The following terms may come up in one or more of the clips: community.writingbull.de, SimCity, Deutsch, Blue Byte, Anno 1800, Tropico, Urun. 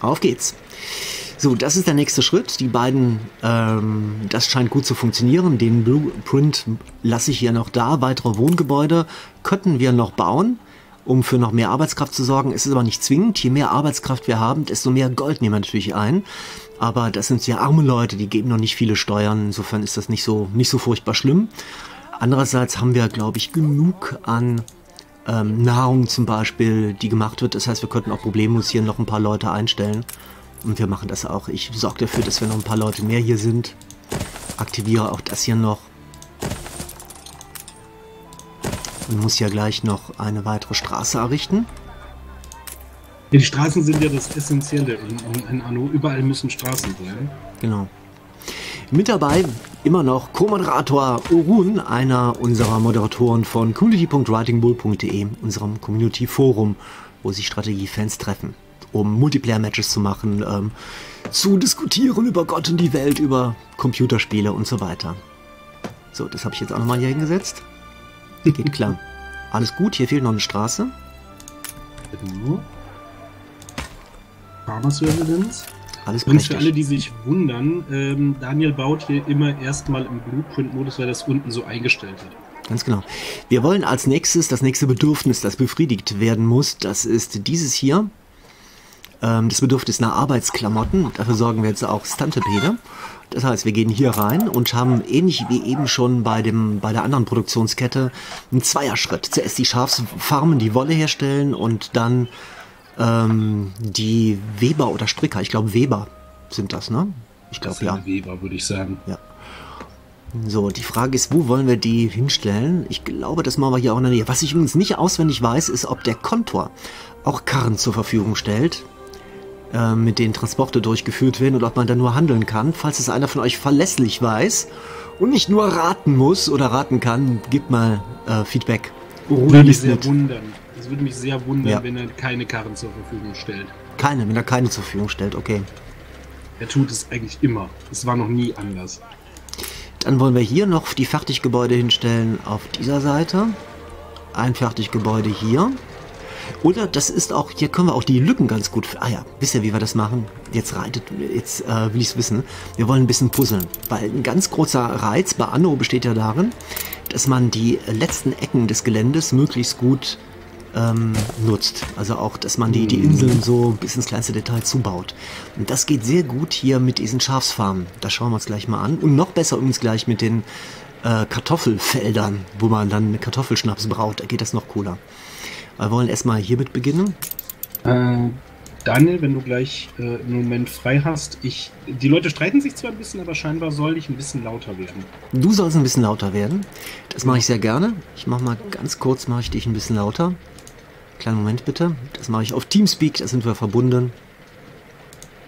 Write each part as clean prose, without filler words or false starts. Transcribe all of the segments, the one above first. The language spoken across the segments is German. Auf geht's. So, das ist der nächste Schritt. Die beiden, das scheint gut zu funktionieren. Den Blueprint lasse ich hier noch da. Weitere Wohngebäude könnten wir noch bauen, um für noch mehr Arbeitskraft zu sorgen. Es ist aber nicht zwingend. Je mehr Arbeitskraft wir haben, desto mehr Gold nehmen wir natürlich ein. Aber das sind sehr arme Leute, die geben noch nicht viele Steuern. Insofern ist das nicht so furchtbar schlimm. Andererseits haben wir, glaube ich, genug an Nahrung zum Beispiel, die gemacht wird. Das heißt, wir könnten auch problemlos hier noch ein paar Leute einstellen. Und wir machen das auch. Ich sorge dafür, dass wir noch ein paar Leute mehr hier sind. Aktiviere auch das hier noch. Und muss ja gleich noch eine weitere Straße errichten. Die Straßen sind ja das Essentielle in Anno. Überall müssen Straßen sein. Genau. Mit dabei immer noch Co-Moderator Urun, einer unserer Moderatoren von community.writingbull.de, unserem Community-Forum, wo sich Strategiefans treffen, um Multiplayer-Matches zu machen, zu diskutieren über Gott und die Welt, über Computerspiele und so weiter. So, das habe ich jetzt auch nochmal hier hingesetzt. Geht klar. Alles gut, hier fehlt noch eine Straße. Farmer-Surveillance. Und für alle, die sich wundern, Daniel baut hier immer erstmal im Blueprint-Modus, weil das unten so eingestellt wird. Ganz genau. Wir wollen als nächstes das nächste Bedürfnis, das befriedigt werden muss. Das ist dieses hier. Das Bedürfnis nach Arbeitsklamotten. Dafür sorgen wir jetzt auch Stantepede. Das heißt, wir gehen hier rein und haben, ähnlich wie eben schon bei der anderen Produktionskette, einen Zweierschritt. Zuerst die Schafsfarmen, die Wolle herstellen und dann die Weber oder Stricker, ich glaube Weber sind das, ne? Ich glaube ja. Weber würde ich sagen. Ja. So, die Frage ist, wo wollen wir die hinstellen? Ich glaube, das machen wir hier auch in der Nähe. Was ich übrigens nicht auswendig weiß, ist, ob der Kontor auch Karren zur Verfügung stellt, mit denen Transporte durchgeführt werden, oder ob man da nur handeln kann. Falls es einer von euch verlässlich weiß und nicht nur raten muss oder raten kann, gebt mal Feedback. Würde mich sehr wundern. Es würde mich sehr wundern, ja, wenn er keine Karren zur Verfügung stellt. Keine? Wenn er keine zur Verfügung stellt, okay. Er tut es eigentlich immer. Es war noch nie anders. Dann wollen wir hier noch die Fertiggebäude hinstellen auf dieser Seite. Ein Fertiggebäude hier. Oder das ist auch, hier können wir auch die Lücken ganz gut... Ah ja, wisst ihr, wie wir das machen? Jetzt will ich es wissen. Wir wollen ein bisschen puzzeln, weil ein ganz großer Reiz bei Anno besteht ja darin, dass man die letzten Ecken des Geländes möglichst gut nutzt. Also auch, dass man die Inseln so bis ins kleinste Detail zubaut. Und das geht sehr gut hier mit diesen Schafsfarmen. Das schauen wir uns gleich mal an. Und noch besser übrigens gleich mit den Kartoffelfeldern, wo man dann Kartoffelschnaps braut. Da geht das noch cooler. Wir wollen erstmal hiermit beginnen. Daniel, wenn du gleich einen Moment frei hast. Die Leute streiten sich zwar ein bisschen, aber scheinbar soll ich ein bisschen lauter werden. Du sollst ein bisschen lauter werden. Das mache ich sehr gerne. Ich mache mal ganz kurz, mache ich dich ein bisschen lauter. Kleinen Moment bitte. Das mache ich auf Teamspeak, da sind wir verbunden.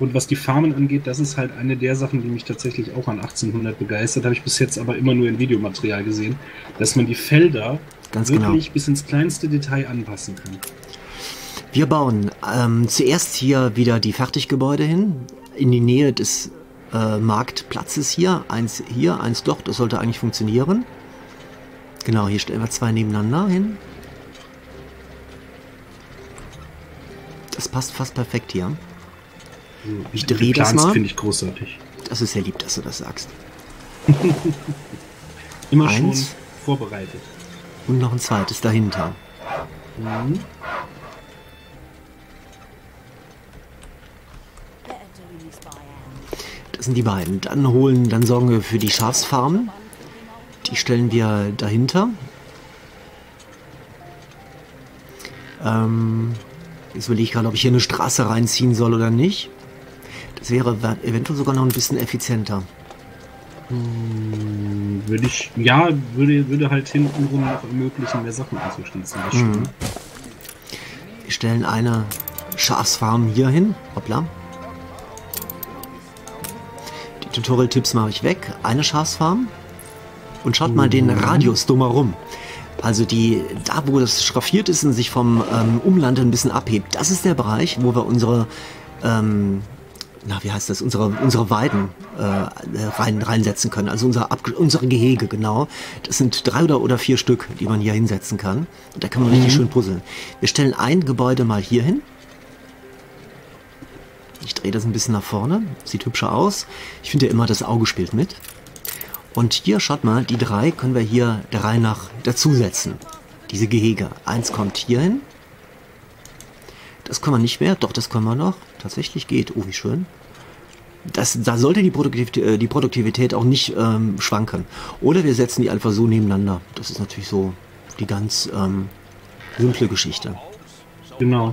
Und was die Farmen angeht, das ist halt eine der Sachen, die mich tatsächlich auch an 1800 begeistert. Habe ich bis jetzt aber immer nur in Videomaterial gesehen, dass man die Felder ganz wirklich genau bis ins kleinste Detail anpassen kann. Wir bauen zuerst hier wieder die Fertiggebäude hin, in die Nähe des Marktplatzes hier. Eins hier, eins dort, das sollte eigentlich funktionieren. Genau, hier stellen wir zwei nebeneinander hin. Das passt fast perfekt hier. Ich drehe das mal. Finde ich großartig. Das ist sehr lieb, dass du das sagst. Immer schon vorbereitet. Und noch ein zweites dahinter. Mhm. Das sind die beiden. Dann sorgen wir für die Schafsfarmen. Die stellen wir dahinter. Jetzt überlege ich gerade, ob ich hier eine Straße reinziehen soll oder nicht. Das wäre eventuell sogar noch ein bisschen effizienter. Würde ich, ja, würde halt hintenrum noch ermöglichen, mehr Sachen anzuschließen. Wir stellen eine Schafsfarm hier hin. Hoppla. Tutorial-Tipps mache ich weg. Eine Schafsfarm. Und schaut mal den Radius drumherum. Also da, wo das schraffiert ist und sich vom Umland ein bisschen abhebt. Das ist der Bereich, wo wir unsere unsere Weiden reinsetzen können. Also unsere Gehege, genau. Das sind 3 oder 4 Stück, die man hier hinsetzen kann. Und da kann man richtig schön puzzeln. Wir stellen ein Gebäude mal hier hin. Ich drehe das ein bisschen nach vorne. Sieht hübscher aus. Ich finde ja immer, das Auge spielt mit. Und hier, schaut mal, die 3 können wir hier der Reihe nach dazusetzen. Diese Gehege. 1 kommt hier hin. Das können wir nicht mehr. Doch, das können wir noch. Tatsächlich geht. Oh, wie schön. Da sollte die Produktivität auch nicht schwanken. Oder wir setzen die einfach so nebeneinander. Das ist natürlich so die ganz simple Geschichte. Genau.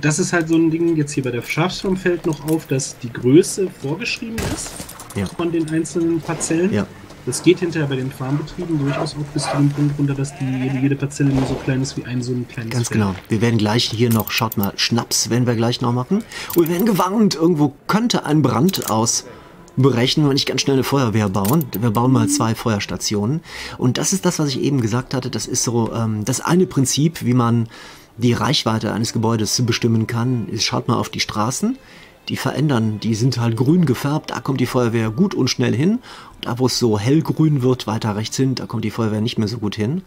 Das ist halt so ein Ding, jetzt hier bei der Schafsform fällt noch auf, dass die Größe vorgeschrieben ist, ja, von den einzelnen Parzellen. Ja. Das geht hinterher bei den Farmbetrieben durchaus auch bis zu dem Punkt runter, dass jede Parzelle nur so klein ist wie ein so ein kleines. Ganz genau. Wir werden gleich hier noch, schaut mal, Schnaps werden wir gleich noch machen. Und wir werden gewarnt, irgendwo könnte ein Brand ausbrechen, wenn wir nicht ganz schnell eine Feuerwehr bauen. Wir bauen mal 2 Feuerstationen. Und das ist das, was ich eben gesagt hatte. Das ist so das eine Prinzip, wie man die Reichweite eines Gebäudes bestimmen kann. Schaut mal auf die Straßen. Die verändern, die sind halt grün gefärbt, da kommt die Feuerwehr gut und schnell hin. Und da, wo es so hellgrün wird, weiter rechts hin, da kommt die Feuerwehr nicht mehr so gut hin.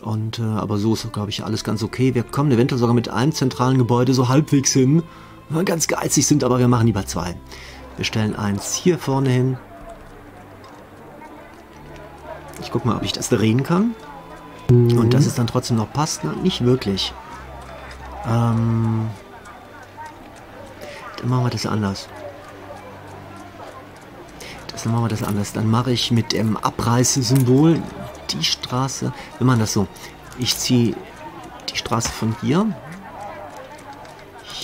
Und aber so ist, glaube ich, alles ganz okay. Wir kommen eventuell sogar mit einem zentralen Gebäude so halbwegs hin. Wenn wir ganz geizig sind, aber wir machen lieber 2. Wir stellen 1 hier vorne hin. Ich guck mal, ob ich das drehen kann. Mhm. Und dass es dann trotzdem noch passt. Na, nicht wirklich. Dann machen wir das anders. Dann mache ich mit dem Abreißsymbol die Straße. Wir machen das so. Ich ziehe die Straße von hier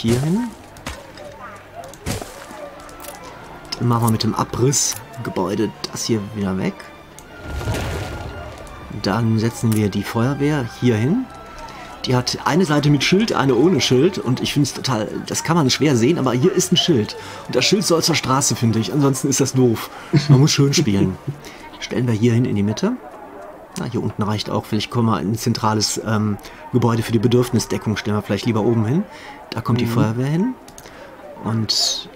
hin. Dann machen wir mit dem Abrissgebäude das hier wieder weg. Dann setzen wir die Feuerwehr hier hin. Die hat eine Seite mit Schild, eine ohne Schild. Und ich finde es total, das kann man schwer sehen, aber hier ist ein Schild. Und das Schild soll zur Straße, finde ich. Ansonsten ist das doof. Man muss schön spielen. Stellen wir hier hin in die Mitte. Na, hier unten reicht auch. Vielleicht kommen wir ein zentrales Gebäude für die Bedürfnisdeckung. Stellen wir vielleicht lieber oben hin. Da kommt die Feuerwehr hin. Und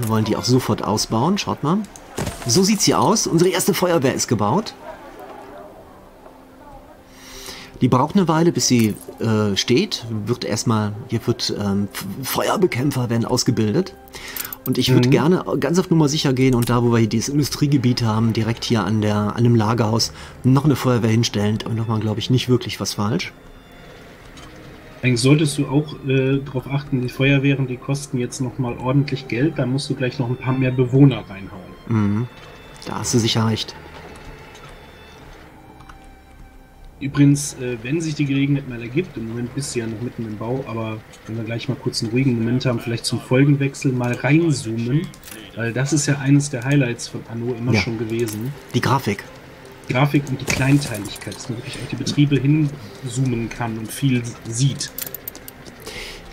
wir wollen die auch sofort ausbauen. Schaut mal. So sieht sie aus. Unsere erste Feuerwehr ist gebaut. Die braucht eine Weile, bis sie steht. Feuerbekämpfer werden ausgebildet. Und ich würde gerne ganz auf Nummer sicher gehen und da, wo wir hier dieses Industriegebiet haben, direkt hier an dem Lagerhaus noch eine Feuerwehr hinstellen. Aber nochmal, glaube ich, nicht wirklich was falsch. Eigentlich solltest du auch darauf achten, die Feuerwehren, die kosten jetzt nochmal ordentlich Geld. Da musst du gleich noch ein paar mehr Bewohner reinhauen. Mhm. Da hast du sicher recht. Übrigens, wenn sich die Gelegenheit mal ergibt, im Moment bist du ja noch mitten im Bau, aber wenn wir gleich mal kurz einen ruhigen Moment haben, vielleicht zum Folgenwechsel mal reinzoomen, weil das ist ja eines der Highlights von Anno immer schon gewesen. Die Grafik. Grafik und die Kleinteiligkeit, dass man wirklich auf die Betriebe hinzoomen kann und viel sieht.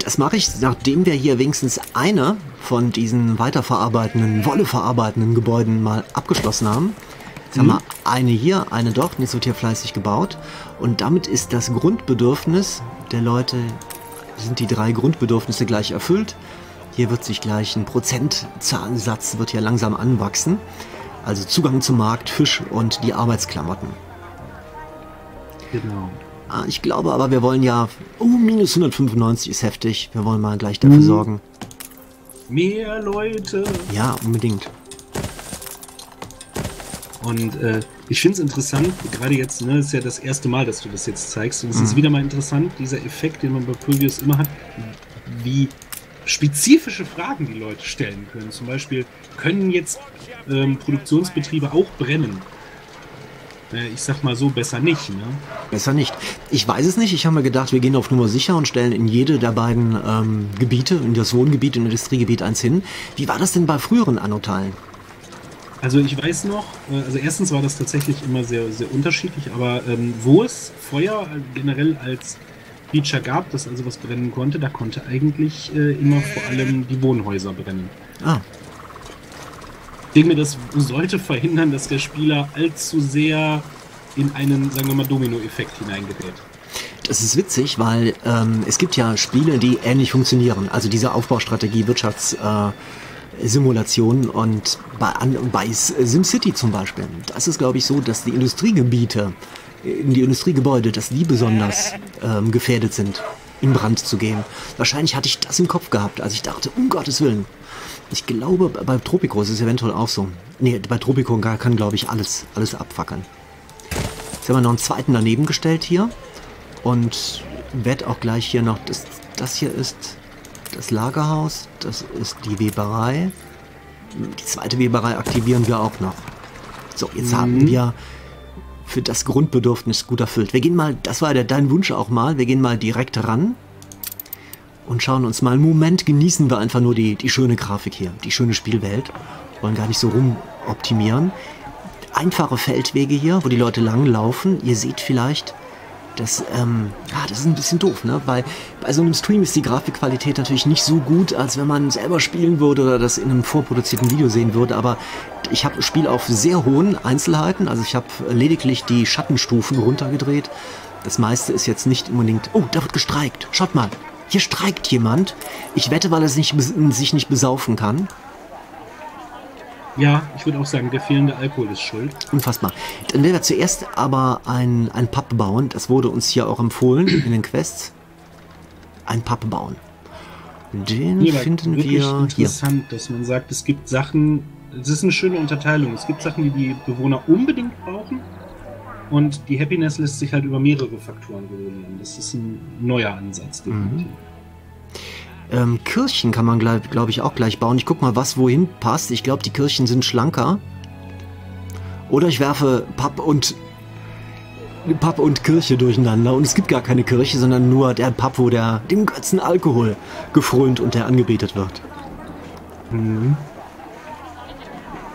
Das mache ich, nachdem wir hier wenigstens eine von diesen wolle verarbeitenden Gebäuden mal abgeschlossen haben. Jetzt haben wir eine hier, eine dort, und jetzt wird hier fleißig gebaut. Und damit ist das Grundbedürfnis der Leute, sind die 3 Grundbedürfnisse gleich erfüllt. Hier wird sich gleich ein Prozentsatz wird hier langsam anwachsen. Also Zugang zum Markt, Fisch und die Arbeitsklamotten. Genau. Ich glaube aber, wir wollen ja, minus 195 ist heftig. Wir wollen mal gleich dafür sorgen. Mehr Leute. Ja, unbedingt. Und ich finde es interessant, gerade jetzt, ne, ist ja das erste Mal, dass du das jetzt zeigst. Und es ist wieder mal interessant, dieser Effekt, den man bei Previews immer hat, wie spezifische Fragen die Leute stellen können. Zum Beispiel, können jetzt Produktionsbetriebe auch brennen? Ich sag mal so, besser nicht, ne? Besser nicht. Ich weiß es nicht. Ich habe mir gedacht, wir gehen auf Nummer sicher und stellen in jede der beiden Gebiete, in das Wohngebiet und Industriegebiet, 1 hin. Wie war das denn bei früheren Anno-Teilen? Also ich weiß noch, also erstens war das tatsächlich immer sehr, sehr unterschiedlich, aber wo es Feuer generell als Feature gab, das also was brennen konnte, da konnte eigentlich immer vor allem die Wohnhäuser brennen. Ah. Ich denke mir, das sollte verhindern, dass der Spieler allzu sehr in einen, sagen wir mal, Domino-Effekt hineingerät. Das ist witzig, weil es gibt ja Spiele, die ähnlich funktionieren. Also diese Aufbaustrategie, Wirtschaftssimulationen und bei SimCity zum Beispiel. Das ist, glaube ich, so, dass die Industriegebiete, die Industriegebäude, dass die besonders gefährdet sind. in Brand zu gehen. Wahrscheinlich hatte ich das im Kopf gehabt, als ich dachte, um Gottes Willen. Ich glaube, bei Tropico ist es eventuell auch so. Nee, bei Tropico kann, glaube ich, alles abfackeln. Jetzt haben wir noch einen zweiten daneben gestellt hier. Und werde auch gleich hier noch... Das hier ist das Lagerhaus. Das ist die Weberei. Die zweite Weberei aktivieren wir auch noch. So, jetzt haben wir... für das Grundbedürfnis gut erfüllt. Wir gehen mal, das war ja dein Wunsch auch mal, wir gehen mal direkt ran und schauen uns mal, einen Moment genießen wir einfach nur die schöne Grafik hier, die schöne Spielwelt, wollen gar nicht so rumoptimieren. Einfache Feldwege hier, wo die Leute langlaufen, ihr seht vielleicht, dass, das ist ein bisschen doof, ne? Weil bei so einem Stream ist die Grafikqualität natürlich nicht so gut, als wenn man selber spielen würde oder das in einem vorproduzierten Video sehen würde, aber ich spiele auf sehr hohen Einzelheiten, also ich habe lediglich die Schattenstufen runtergedreht. Das meiste ist jetzt nicht unbedingt... Oh, da wird gestreikt. Schaut mal, hier streikt jemand. Ich wette, weil er sich nicht besaufen kann. Ja, ich würde auch sagen, der fehlende Alkohol ist schuld. Unfassbar. Dann werden wir zuerst aber ein Pub bauen. Das wurde uns hier auch empfohlen in den Quests. Ein Pub bauen. Den finden wir hier. Interessant, dass man sagt, es gibt Sachen... Es ist eine schöne Unterteilung. Es gibt Sachen, die die Bewohner unbedingt brauchen. Und die Happiness lässt sich halt über mehrere Faktoren belohnen. Das ist ein neuer Ansatz. Kirchen kann man, glaube ich, auch gleich bauen. Ich gucke mal, was wohin passt. Ich glaube, die Kirchen sind schlanker. Oder ich werfe Pub und Kirche durcheinander. Und es gibt gar keine Kirche, sondern nur der Pub, wo dem Götzen Alkohol gefrönt und der angebetet wird. Mhm.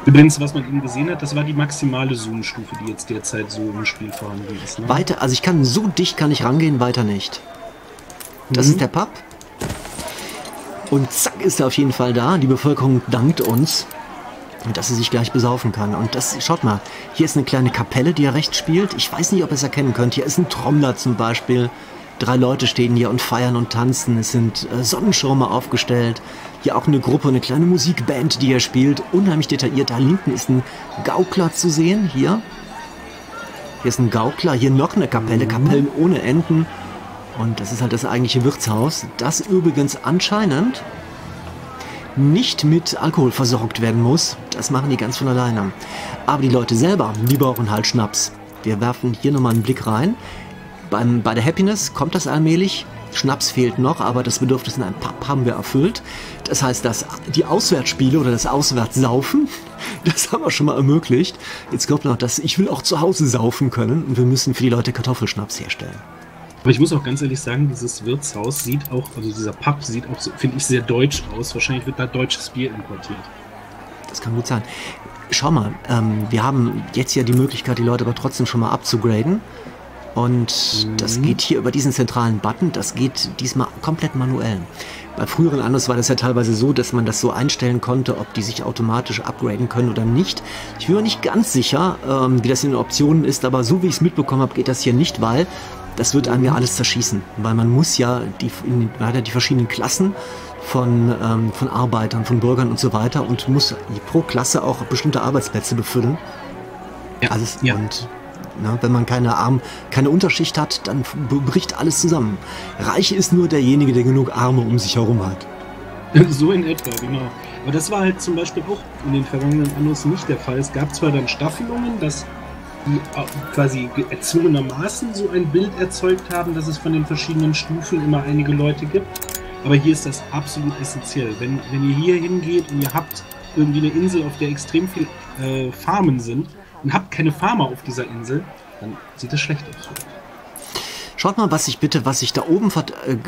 Übrigens, was man eben gesehen hat, das war die maximale Zoom-Stufe, die jetzt derzeit so im Spiel vorhanden ist. Ne? Weiter, also ich kann, so dicht kann ich rangehen, weiter nicht. Das ist der Pub. Und zack, ist er auf jeden Fall da. Die Bevölkerung dankt uns, dass sie sich gleich besaufen kann. Und das, schaut mal, hier ist eine kleine Kapelle, die er rechts spielt. Ich weiß nicht, ob ihr es erkennen könnt. Hier ist ein Trommler zum Beispiel. 3 Leute stehen hier und feiern und tanzen. Es sind Sonnenschirme aufgestellt. Hier auch eine Gruppe, eine kleine Musikband, die hier spielt. Unheimlich detailliert. Da hinten ist ein Gaukler zu sehen. Hier ist ein Gaukler. Hier noch eine Kapelle. Kapellen ohne Enden. Und das ist halt das eigentliche Wirtshaus. Das übrigens anscheinend nicht mit Alkohol versorgt werden muss. Das machen die ganz von alleine. Aber die Leute selber, die brauchen halt Schnaps. Wir werfen hier nochmal einen Blick rein. Bei der Happiness kommt das allmählich. Schnaps fehlt noch, aber das Bedürfnis in einem Pub haben wir erfüllt. Das heißt, dass die Auswärtsspiele oder das Auswärtssaufen, das haben wir schon mal ermöglicht. Jetzt kommt noch das, ich will auch zu Hause saufen können und wir müssen für die Leute Kartoffelschnaps herstellen. Aber ich muss auch ganz ehrlich sagen, dieses Wirtshaus sieht auch, also dieser Pub sieht auch, finde ich, sehr deutsch aus. Wahrscheinlich wird da deutsches Bier importiert. Das kann gut sein. Schau mal, wir haben jetzt ja die Möglichkeit, die Leute aber trotzdem schon mal abzugraden. Und das geht hier über diesen zentralen Button, das geht diesmal komplett manuell. Bei früheren Annos war das ja teilweise so, dass man das so einstellen konnte, ob die sich automatisch upgraden können oder nicht. Ich bin mir nicht ganz sicher, wie das in den Optionen ist, aber so wie ich es mitbekommen habe, geht das hier nicht, weil das wird einem ja alles zerschießen. Weil man muss ja die verschiedenen Klassen von Arbeitern, von Bürgern und so weiter und muss pro Klasse auch bestimmte Arbeitsplätze befüllen. Ja. Alles, ja. Und wenn man keine Unterschicht hat, dann bricht alles zusammen. Reich ist nur derjenige, der genug Arme um sich herum hat. So in etwa, genau. Aber das war halt zum Beispiel auch in den vergangenen Annos nicht der Fall. Es gab zwar dann Staffelungen, dass die quasi erzwungenermaßen so ein Bild erzeugt haben, dass es von den verschiedenen Stufen immer einige Leute gibt. Aber hier ist das absolut essentiell. Wenn ihr hier hingeht und ihr habt irgendwie eine Insel, auf der extrem viele Farmen sind, und habt keine Farmer auf dieser Insel, dann sieht das schlecht aus. Schaut mal, was sich da oben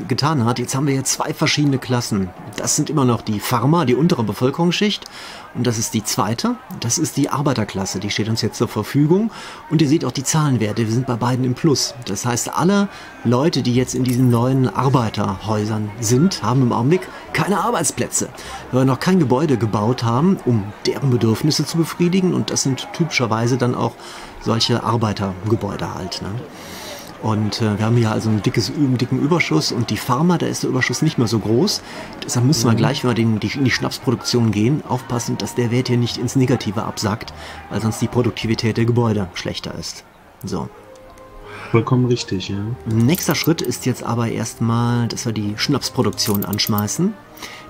getan hat. Jetzt haben wir hier 2 verschiedene Klassen. Das sind immer noch die Farmer, die untere Bevölkerungsschicht. Und das ist die zweite. Das ist die Arbeiterklasse. Die steht uns jetzt zur Verfügung. Und ihr seht auch die Zahlenwerte. Wir sind bei beiden im Plus. Das heißt, alle Leute, die jetzt in diesen neuen Arbeiterhäusern sind, haben im Augenblick keine Arbeitsplätze. Weil wir noch kein Gebäude gebaut haben, um deren Bedürfnisse zu befriedigen. Und das sind typischerweise dann auch solche Arbeitergebäude halt, ne? Und wir haben hier also einen dicken Überschuss und die Farmer, da ist der Überschuss nicht mehr so groß. Deshalb müssen wir gleich, wenn wir in die Schnapsproduktion gehen, aufpassen, dass der Wert hier nicht ins Negative absackt, weil sonst die Produktivität der Gebäude schlechter ist. So. Vollkommen richtig, ja. Nächster Schritt ist jetzt aber erstmal, dass wir die Schnapsproduktion anschmeißen.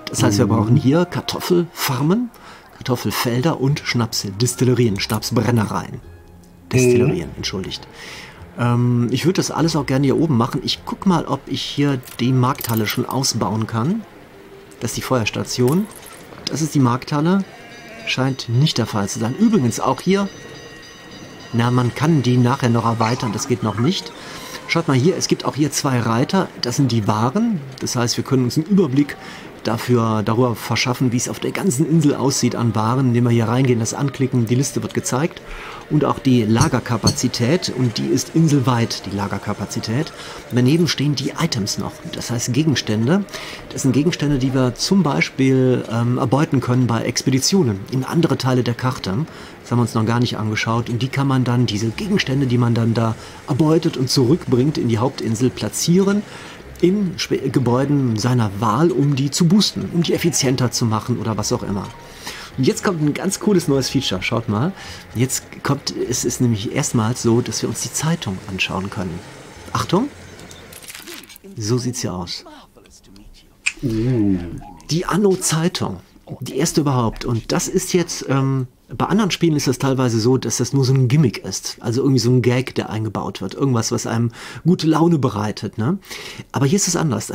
Das heißt, wir brauchen hier Kartoffelfarmen, Kartoffelfelder und Schnapsdistillerien, Schnapsbrennereien. Destillerien, entschuldigt. Ich würde das alles auch gerne hier oben machen. Ich guck mal, ob ich hier die Markthalle schon ausbauen kann. Das ist die Feuerstation. Das ist die Markthalle. Scheint nicht der Fall zu sein. Übrigens auch hier. Na, man kann die nachher noch erweitern. Das geht noch nicht. Schaut mal hier. Es gibt auch hier zwei Reiter. Das sind die Waren. Das heißt, wir können uns einen Überblick darüber verschaffen, wie es auf der ganzen Insel aussieht an Waren, indem wir hier reingehen, das anklicken, die Liste wird gezeigt und auch die Lagerkapazität und die ist inselweit, die Lagerkapazität. Und daneben stehen die Items noch, das heißt Gegenstände. Das sind Gegenstände, die wir zum Beispiel erbeuten können bei Expeditionen in andere Teile der Karte. Das haben wir uns noch gar nicht angeschaut und die kann man dann, diese Gegenstände, die man dann da erbeutet und zurückbringt in die Hauptinsel platzieren, in Gebäuden seiner Wahl, um die zu boosten, um die effizienter zu machen oder was auch immer. Und jetzt kommt ein ganz cooles neues Feature, schaut mal. Jetzt kommt, es ist nämlich erstmals so, dass wir uns die Zeitung anschauen können. Achtung, so sieht's hier aus. Die Anno-Zeitung, die erste überhaupt. Und das ist jetzt, bei anderen Spielen ist das teilweise so, dass das nur so ein Gimmick ist. Also irgendwie so ein Gag, der eingebaut wird. Irgendwas, was einem gute Laune bereitet. Ne? Aber hier ist es anders.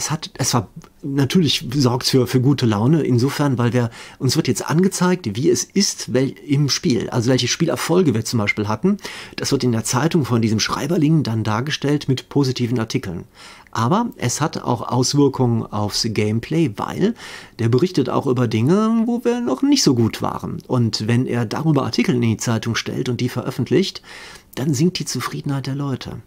Natürlich sorgt es für gute Laune. Insofern, weil uns wird jetzt angezeigt, wie es ist im Spiel. Also welche Spielerfolge wir zum Beispiel hatten. Das wird in der Zeitung von diesem Schreiberling dann dargestellt mit positiven Artikeln. Aber es hat auch Auswirkungen aufs Gameplay, weil der berichtet auch über Dinge, wo wir noch nicht so gut waren. Und wenn er darüber Artikel in die Zeitung stellt und die veröffentlicht, dann sinkt die Zufriedenheit der Leute.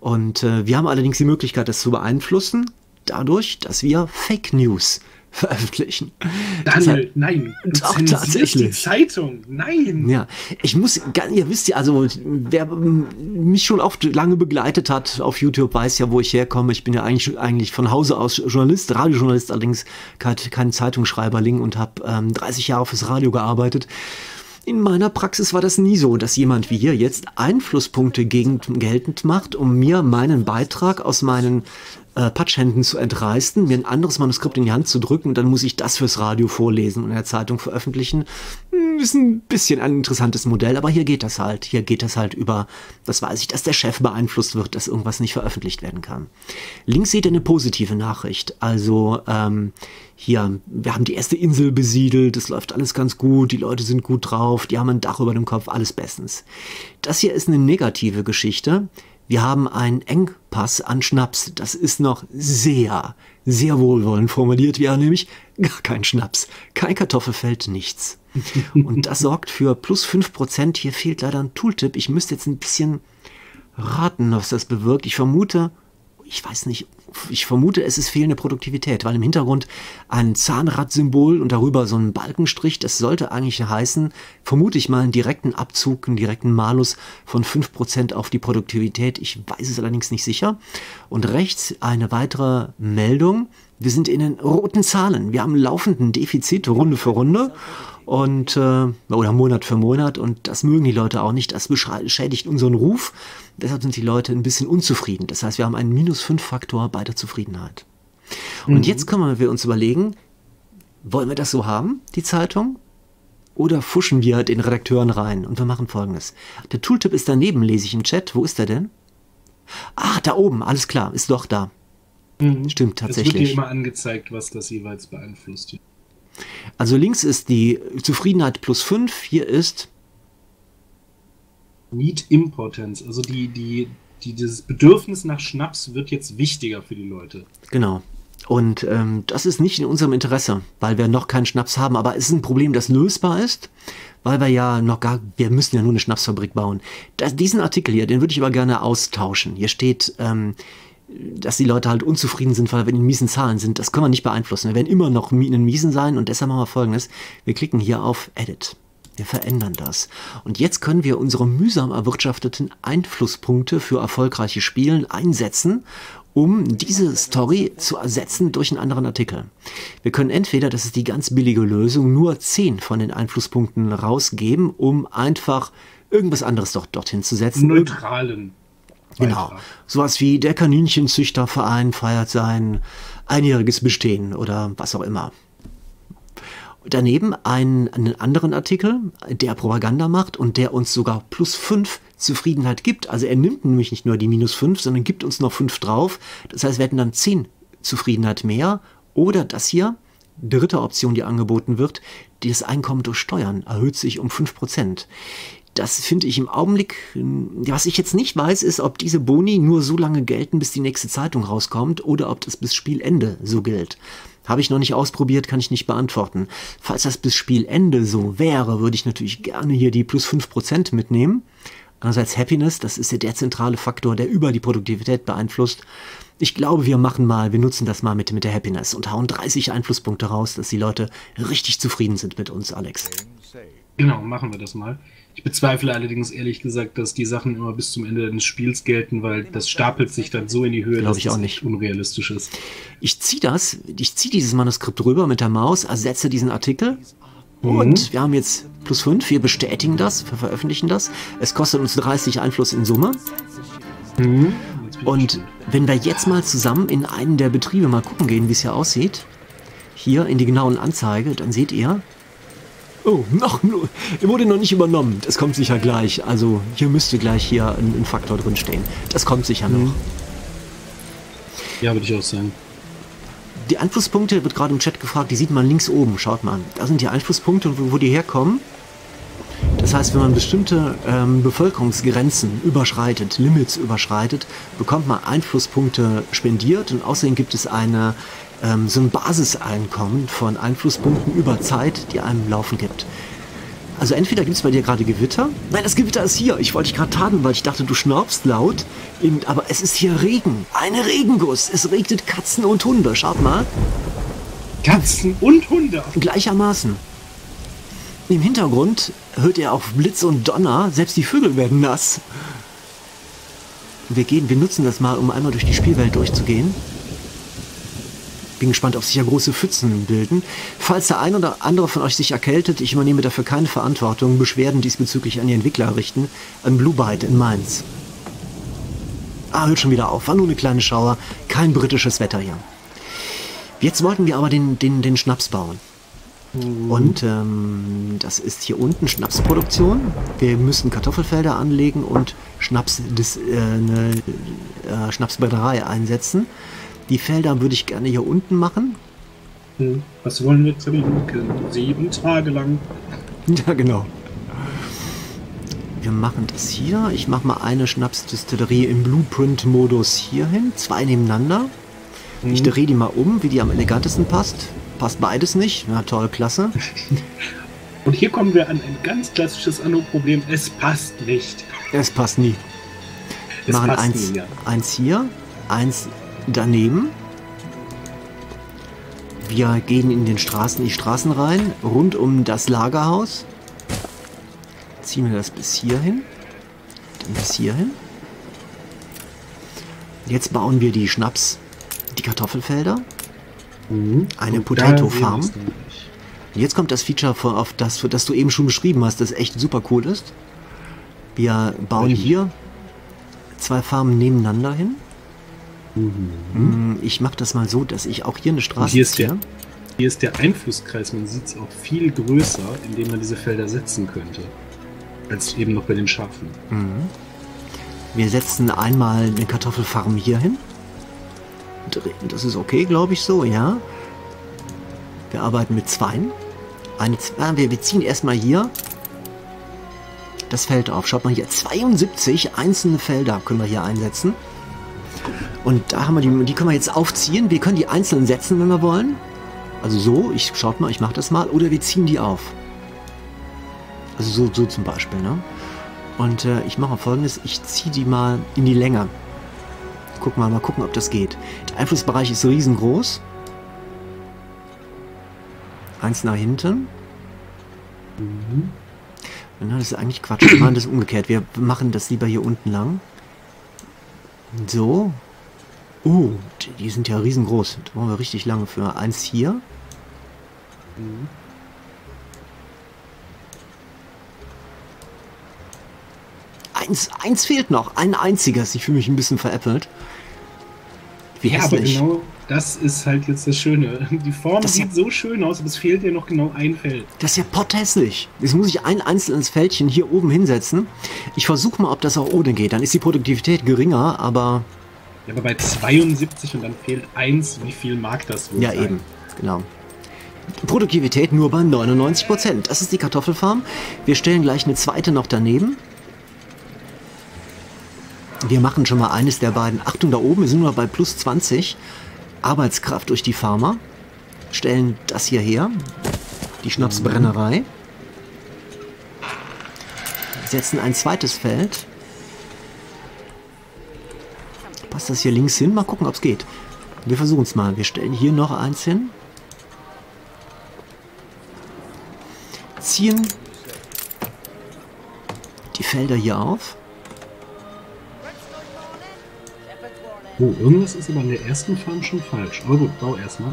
Und wir haben allerdings die Möglichkeit, das zu beeinflussen, dadurch, dass wir Fake News veröffentlichen. Daniel, nein, doch, tatsächlich. Die Zeitung, nein. Ja, ihr wisst ja, also wer mich schon oft lange begleitet hat auf YouTube, weiß ja, wo ich herkomme. Ich bin ja eigentlich von Hause aus Journalist, Radiojournalist, allerdings kein Zeitungsschreiberling und habe 30 Jahre fürs Radio gearbeitet. In meiner Praxis war das nie so, dass jemand wie hier jetzt Einflusspunkte geltend macht, um mir meinen Beitrag aus meinen Patschhänden zu entreißen, mir ein anderes Manuskript in die Hand zu drücken und dann muss ich das fürs Radio vorlesen und in der Zeitung veröffentlichen. Ist ein bisschen ein interessantes Modell, aber hier geht das halt. Hier geht das halt über, das weiß ich, dass der Chef beeinflusst wird, dass irgendwas nicht veröffentlicht werden kann. Links seht ihr eine positive Nachricht. Also hier, wir haben die erste Insel besiedelt, es läuft alles ganz gut, die Leute sind gut drauf, die haben ein Dach über dem Kopf, alles bestens. Das hier ist eine negative Geschichte. Wir haben einen Engpass an Schnaps. Das ist noch sehr, sehr wohlwollend formuliert. Wir haben nämlich gar keinen Schnaps, kein Kartoffelfeld, nichts. Und das sorgt für plus 5%. Hier fehlt leider ein Tooltip. Ich müsste jetzt ein bisschen raten, was das bewirkt. Ich vermute, es ist fehlende Produktivität, weil im Hintergrund ein Zahnradsymbol und darüber so ein Balkenstrich, das sollte eigentlich heißen, vermute ich mal, einen direkten Abzug, einen direkten Malus von 5% auf die Produktivität. Ich weiß es allerdings nicht sicher. Und rechts eine weitere Meldung. Wir sind in den roten Zahlen. Wir haben einen laufenden Defizit, Runde für Runde und, oder Monat für Monat. Und das mögen die Leute auch nicht. Das beschädigt unseren Ruf. Deshalb sind die Leute ein bisschen unzufrieden. Das heißt, wir haben einen Minus-5-Faktor bei der Zufriedenheit. Und jetzt können wir uns überlegen, wollen wir das so haben, die Zeitung? Oder fuschen wir den Redakteuren rein? Und wir machen Folgendes. Der Tooltip ist daneben, lese ich im Chat. Wo ist der denn? Ach, da oben. Alles klar, ist doch da. Stimmt, tatsächlich. Es wird dir immer angezeigt, was das jeweils beeinflusst. Also links ist die Zufriedenheit plus 5, hier ist Need Importance, also dieses Bedürfnis nach Schnaps wird jetzt wichtiger für die Leute. Genau. Und das ist nicht in unserem Interesse, weil wir noch keinen Schnaps haben. Aber es ist ein Problem, das lösbar ist, weil wir ja noch wir müssen ja nur eine Schnapsfabrik bauen. Diesen Artikel hier, den würde ich aber gerne austauschen. Hier steht, dass die Leute halt unzufrieden sind, weil wir in miesen Zahlen sind, das können wir nicht beeinflussen. Wir werden immer noch in den miesen sein und deshalb machen wir Folgendes. Wir klicken hier auf Edit. Wir verändern das. Und jetzt können wir unsere mühsam erwirtschafteten Einflusspunkte für erfolgreiche Spielen einsetzen, um diese Story zu ersetzen durch einen anderen Artikel. Wir können entweder, das ist die ganz billige Lösung, nur 10 von den Einflusspunkten rausgeben, um einfach irgendwas anderes dorthin zu setzen. Neutralen. Genau. Sowas wie der Kaninchenzüchterverein feiert sein einjähriges Bestehen oder was auch immer. Daneben einen anderen Artikel, der Propaganda macht und der uns sogar +5 Zufriedenheit gibt. Also er nimmt nämlich nicht nur die -5, sondern gibt uns noch 5 drauf. Das heißt, wir hätten dann 10 Zufriedenheit mehr. Oder das hier, dritte Option, die angeboten wird, das Einkommen durch Steuern erhöht sich um 5%. Das finde ich im Augenblick, was ich jetzt nicht weiß, ist, ob diese Boni nur so lange gelten, bis die nächste Zeitung rauskommt oder ob das bis Spielende so gilt. Habe ich noch nicht ausprobiert, kann ich nicht beantworten. Falls das bis Spielende so wäre, würde ich natürlich gerne hier die +5% mitnehmen. Andererseits Happiness, das ist ja der zentrale Faktor, der über die Produktivität beeinflusst. Ich glaube, wir nutzen das mal mit der Happiness und hauen 30 Einflusspunkte raus, dass die Leute richtig zufrieden sind mit uns, Alex. Genau, machen wir das mal. Ich bezweifle allerdings ehrlich gesagt, dass die Sachen immer bis zum Ende des Spiels gelten, weil das stapelt sich dann so in die Höhe, dass es nicht unrealistisch ist. Ich ziehe dieses Manuskript rüber mit der Maus, ersetze diesen Artikel und wir haben jetzt +5, wir bestätigen das, wir veröffentlichen das. Es kostet uns 30 Einfluss in Summe. Und wenn wir jetzt mal zusammen in einen der Betriebe mal gucken gehen, wie es hier aussieht, hier in die genauen Anzeige, dann seht ihr, oh, wurde noch nicht übernommen. Das kommt sicher gleich. Also hier müsste gleich ein Faktor drin stehen. Das kommt sicher noch. Ja, würde ich auch sagen. Die Einflusspunkte, wird gerade im Chat gefragt, die sieht man links oben. Schaut mal, da sind die Einflusspunkte, wo die herkommen. Das heißt, wenn man bestimmte Bevölkerungsgrenzen überschreitet, Limits überschreitet, bekommt man Einflusspunkte spendiert und außerdem gibt es so ein Basiseinkommen von Einflusspunkten über Zeit, die einem Laufen gibt. Also entweder gibt es bei dir gerade Gewitter. Nein, das Gewitter ist hier. Ich wollte dich gerade tadeln, weil ich dachte, du schnaubst laut. Aber es ist hier Regen. Ein Regenguss. Es regnet Katzen und Hunde. Schaut mal. Katzen und Hunde. Gleichermaßen. Im Hintergrund hört ihr auch Blitz und Donner. Selbst die Vögel werden nass. Wir nutzen das mal, um einmal durch die Spielwelt durchzugehen. Bin gespannt, ob sich ja große Pfützen bilden. Falls der ein oder andere von euch sich erkältet, ich übernehme dafür keine Verantwortung. Beschwerden diesbezüglich an die Entwickler richten. An Blue Byte in Mainz. Ah, hört schon wieder auf. War nur eine kleine Schauer. Kein britisches Wetter hier. Jetzt wollten wir aber den Schnaps bauen. Und das ist hier unten Schnapsproduktion. Wir müssen Kartoffelfelder anlegen und eine Schnapsbrennerei einsetzen. Die Felder würde ich gerne hier unten machen. Was wollen wir trinken? 7 Tage lang. Ja, genau. Wir machen das hier. Ich mache mal eine Schnapsdistillerie im Blueprint-Modus hier hin. 2 nebeneinander. Ich drehe die mal um, wie die am elegantesten passt. Passt beides nicht. Na toll, klasse. Und hier kommen wir an ein ganz klassisches Anno-Problem. Es passt nicht. Es passt nie. Wir machen eins hier, eins daneben. Wir gehen in die Straßen rein, rund um das Lagerhaus. Ziehen wir das bis hierhin, dann bis hierhin. Jetzt bauen wir die Kartoffelfelder, eine Potato Farm. Jetzt kommt das Feature, auf das du eben schon beschrieben hast, das echt super cool ist. Wir bauen hier 2 Farmen nebeneinander hin. Ich mache das mal so, dass ich auch hier eine Straße ziehe. Hier ist der Einflusskreis, man sieht es auch viel größer, indem man diese Felder setzen könnte, als eben noch bei den Schafen. Wir setzen einmal eine Kartoffelfarm hier hin. Das ist okay, glaube ich, so, ja. Wir arbeiten mit 2. Wir ziehen erstmal hier das Feld auf. Schaut mal hier, 72 einzelne Felder können wir hier einsetzen. Und da haben wir die können wir jetzt aufziehen. Wir können die einzeln setzen, wenn wir wollen. Also so, ich mache das mal. Oder wir ziehen die auf. Also so zum Beispiel, ne? Und ich mache Folgendes, ich ziehe die mal in die Länge. Mal gucken, ob das geht. Der Einflussbereich ist riesengroß. 1 nach hinten. Na, das ist eigentlich Quatsch. Wir machen das umgekehrt. Wir machen das lieber hier unten lang. So. Die sind ja riesengroß. Da brauchen wir richtig lange für. 1 hier. Eins fehlt noch, ein einziges. Ich fühle mich ein bisschen veräppelt. Wie hässlich. Ja, aber genau das ist halt jetzt das Schöne. Die Form das sieht ja so schön aus, aber es fehlt ja noch genau ein Feld. Das ist ja potthässlich. Jetzt muss ich ein einzelnes Fältchen hier oben hinsetzen. Ich versuche mal, ob das auch ohne geht. Dann ist die Produktivität geringer, aber... Ja, aber bei 72 und dann fehlt 1, wie viel mag das wohl sein? Ja, eben. Genau. Produktivität nur bei 99%. Das ist die Kartoffelfarm. Wir stellen gleich eine zweite noch daneben. Wir machen schon mal eines der beiden. Achtung, da oben, wir sind nur bei plus 20. Arbeitskraft durch die Farmer. Stellen das hier her. Die Schnapsbrennerei. Setzen ein zweites Feld. Passt das hier links hin? Mal gucken, ob es geht. Wir versuchen es mal. Wir stellen hier noch eins hin. Ziehen die Felder hier auf. Oh, irgendwas ist aber an der ersten Farm schon falsch. Aber gut, bau erstmal.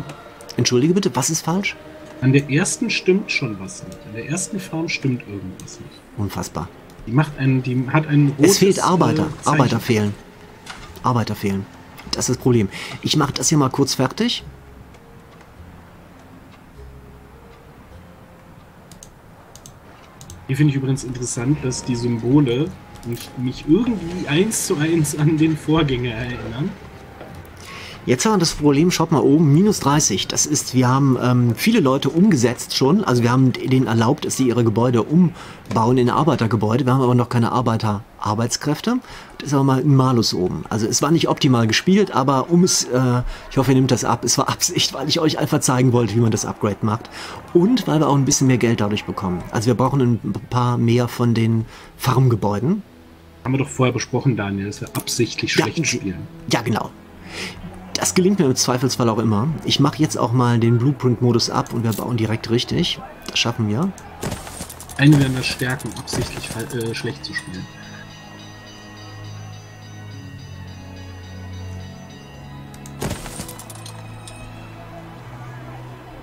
Entschuldige bitte, was ist falsch? An der ersten stimmt schon was nicht. An der ersten Farm stimmt irgendwas nicht. Unfassbar. Die hat einen rotes... Es fehlt Arbeiter. Arbeiter fehlen. Arbeiter fehlen. Das ist das Problem. Ich mache das hier mal kurz fertig. Hier finde ich übrigens interessant, dass die Symbole mich irgendwie 1:1 an den Vorgänger erinnern. Jetzt haben wir das Problem, schaut mal oben, minus 30. Das ist, wir haben viele Leute umgesetzt schon. Also wir haben denen erlaubt, dass sie ihre Gebäude umbauen in Arbeitergebäude. Wir haben aber noch keine Arbeitskräfte. Das ist aber mal ein Malus oben. Also es war nicht optimal gespielt, aber ich hoffe, ihr nehmt das ab. Es war Absicht, weil ich euch einfach zeigen wollte, wie man das Upgrade macht. Und weil wir auch ein bisschen mehr Geld dadurch bekommen. Also wir brauchen ein paar mehr von den Farmgebäuden. Haben wir doch vorher besprochen, Daniel, dass wir absichtlich schlecht spielen. Ja, genau. Das gelingt mir im Zweifelsfall auch immer. Ich mache jetzt auch mal den Blueprint-Modus ab und wir bauen direkt richtig. Das schaffen wir. Einen werden wir stärken, absichtlich schlecht zu spielen.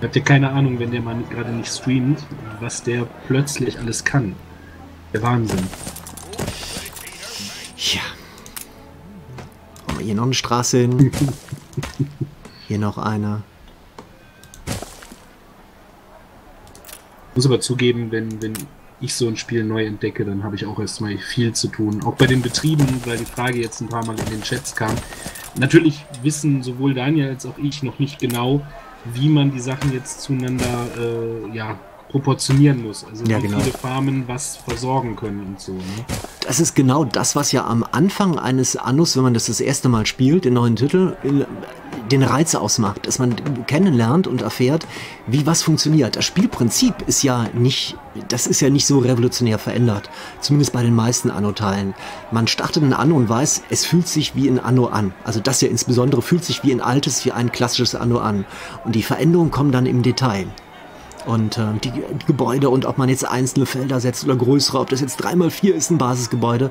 Habt ihr keine Ahnung, wenn der Mann gerade nicht streamt, was der plötzlich alles kann. Der Wahnsinn. Ja. Hier noch eine Straße hin. Hier noch eine. Ich muss aber zugeben, wenn ich so ein Spiel neu entdecke, dann habe ich auch erstmal viel zu tun. Auch bei den Betrieben, weil die Frage jetzt ein paar Mal in den Chats kam. Natürlich wissen sowohl Daniel als auch ich noch nicht genau, wie man die Sachen jetzt zueinander proportionieren muss. Also ja, genau. Wie viele Farmen was versorgen können und so. Ne? Das ist genau das, was ja am Anfang eines Annos, wenn man das erste Mal spielt, den neuen Titel, den Reiz ausmacht. Dass man kennenlernt und erfährt, wie was funktioniert. Das Spielprinzip ist ja nicht, das ist ja nicht so revolutionär verändert. Zumindest bei den meisten Anno-Teilen. Man startet ein Anno und weiß, es fühlt sich wie ein Anno an. Also das hier insbesondere fühlt sich wie ein altes, wie ein klassisches Anno an. Und die Veränderungen kommen dann im Detail. Und die Gebäude und ob man jetzt einzelne Felder setzt oder größere, ob das jetzt 3×4 ist, ein Basisgebäude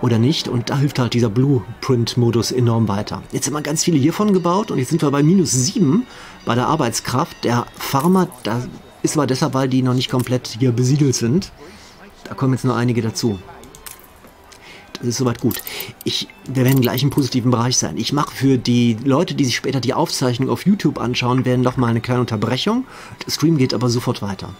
oder nicht. Und da hilft halt dieser Blueprint-Modus enorm weiter. Jetzt haben wir ganz viele hiervon gebaut und jetzt sind wir bei minus 7 bei der Arbeitskraft. Der Farmer, da ist aber deshalb, weil die noch nicht komplett hier besiedelt sind. Da kommen jetzt noch einige dazu. Das ist soweit gut. Wir werden gleich im positiven Bereich sein. Ich mache für die Leute, die sich später die Aufzeichnung auf YouTube anschauen, werden nochmal eine kleine Unterbrechung. Der Stream geht aber sofort weiter.